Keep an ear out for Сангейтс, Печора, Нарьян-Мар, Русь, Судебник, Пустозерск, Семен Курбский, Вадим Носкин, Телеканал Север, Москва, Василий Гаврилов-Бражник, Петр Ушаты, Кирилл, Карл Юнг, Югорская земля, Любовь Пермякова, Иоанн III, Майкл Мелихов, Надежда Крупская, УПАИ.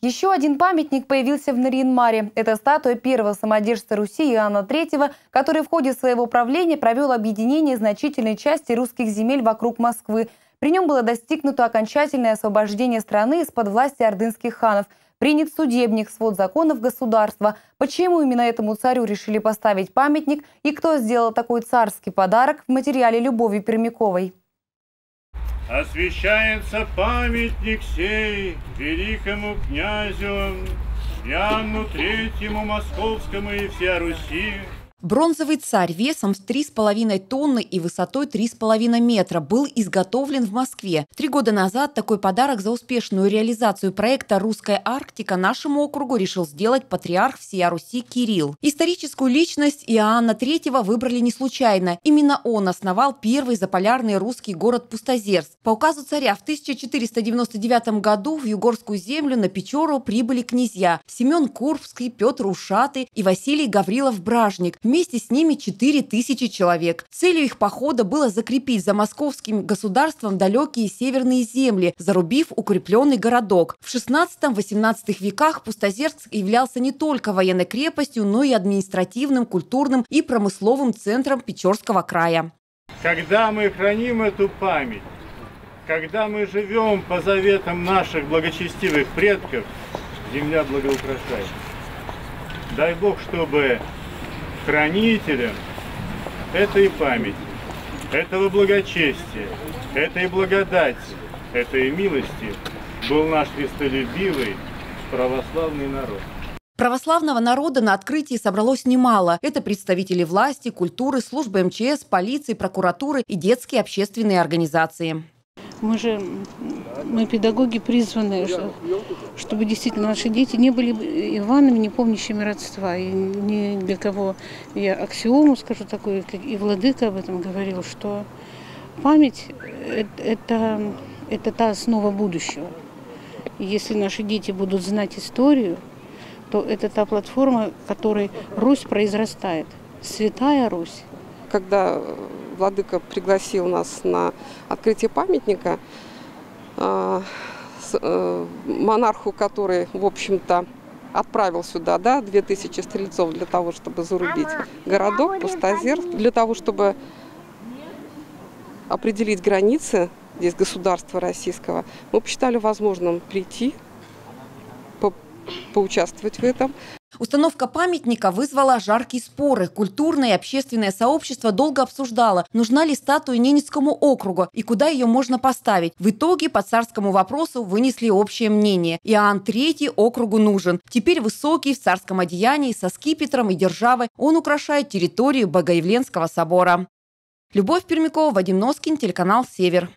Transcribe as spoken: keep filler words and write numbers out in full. Еще один памятник появился в Нарьян-Маре. Это статуя первого самодержца Руси Иоанна Третьего, который в ходе своего правления провел объединение значительной части русских земель вокруг Москвы. При нем было достигнуто окончательное освобождение страны из-под власти ордынских ханов. Принят судебник, свод законов государства. Почему именно этому царю решили поставить памятник и кто сделал такой царский подарок, в материале Любови Пермяковой. Освящается памятник сей великому князю Иоанну Третьему Московскому и вся Руси. Бронзовый царь весом в три с половиной тонны и высотой три с половиной метра был изготовлен в Москве. Три года назад такой подарок за успешную реализацию проекта «Русская Арктика» нашему округу решил сделать патриарх всея Руси Кирилл. Историческую личность Иоанна Третьего выбрали не случайно. Именно он основал первый заполярный русский город Пустозерск. По указу царя в тысяча четыреста девяносто девятом году в Югорскую землю на Печору прибыли князья Семен Курбский, Петр Ушаты и Василий Гаврилов-Бражник. Вместе с ними четыре тысячи человек. Целью их похода было закрепить за московским государством далекие северные земли, зарубив укрепленный городок. В шестнадцатом-восемнадцатом веках Пустозерск являлся не только военной крепостью, но и административным, культурным и промысловым центром Печорского края. Когда мы храним эту память, когда мы живем по заветам наших благочестивых предков, земля благоукрашается. Дай Бог, чтобы хранителем этой памяти, этого благочестия, этой благодати, этой милости был наш христолюбивый православный народ. Православного народа на открытии собралось немало. Это представители власти, культуры, службы МЧС, полиции, прокуратуры и детские общественные организации. Мы же, мы педагоги призваны, чтобы действительно наши дети не были Иванами, не помнящими родства. И ни для кого, я аксиому скажу такую, и владыка об этом говорил, что память – это, это та основа будущего. И если наши дети будут знать историю, то это та платформа, в которой Русь произрастает, Святая Русь. Когда владыка пригласил нас на открытие памятника э, с, э, монарху, который, в общем-то, отправил сюда, да, две тысячи стрельцов для того, чтобы зарубить городок Пустозерск, для того, чтобы определить границы здесь государства российского. Мы посчитали возможным прийти, по, поучаствовать в этом. Установка памятника вызвала жаркие споры. Культурное и общественное сообщество долго обсуждало, нужна ли статуя Ненецкому округу и куда ее можно поставить. В итоге по царскому вопросу вынесли общее мнение. Иоанн Третий округу нужен. Теперь высокий, в царском одеянии, со скипетром и державой, он украшает территорию Богоявленского собора. Любовь Пермякова, Вадим Носкин, телеканал «Север».